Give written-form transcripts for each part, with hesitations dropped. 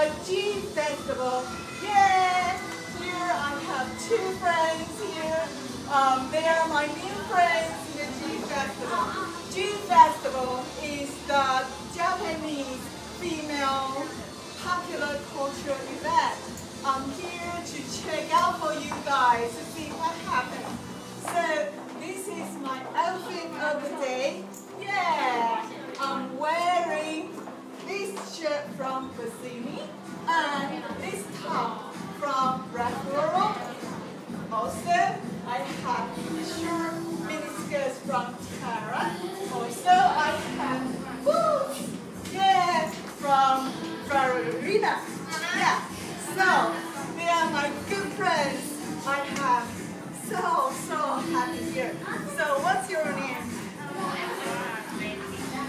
the G Festival. Yay! Here I have two friends here. They are my new friends in the G Festival. G Festival is the Japanese female popular culture event. I'm here to check out for you guys to see what happens. So this is my outfit of the day. Yeah! I'm wearing this shirt from Bassini and this top from Ralph Lauren. Also, I have short miniskirts from Tara. Also, I have boots, yeah, from Fornarina. Yeah. So they are my good friends. I have so happy here. So what's your name?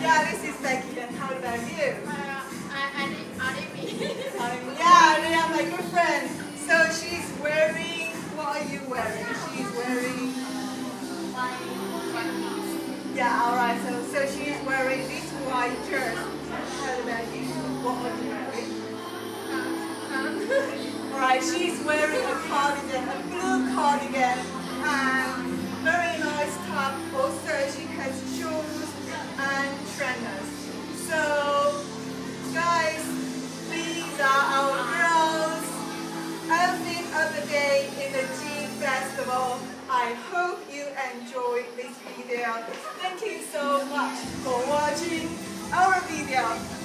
Yeah, this is Becky, and how about you? I'm yeah, they are my good friends. So she's wearing, what are you wearing? She's wearing... Yeah, alright, so she's wearing this white shirt. How about you? What are you wearing? Alright, she's wearing a cardigan, a blue cardigan, and very nice top. Also, she has shoes and trainers. So, guys, these are our girls' outfit of the day in the G Festival. I hope you enjoyed this video. Thank you so much for watching our video.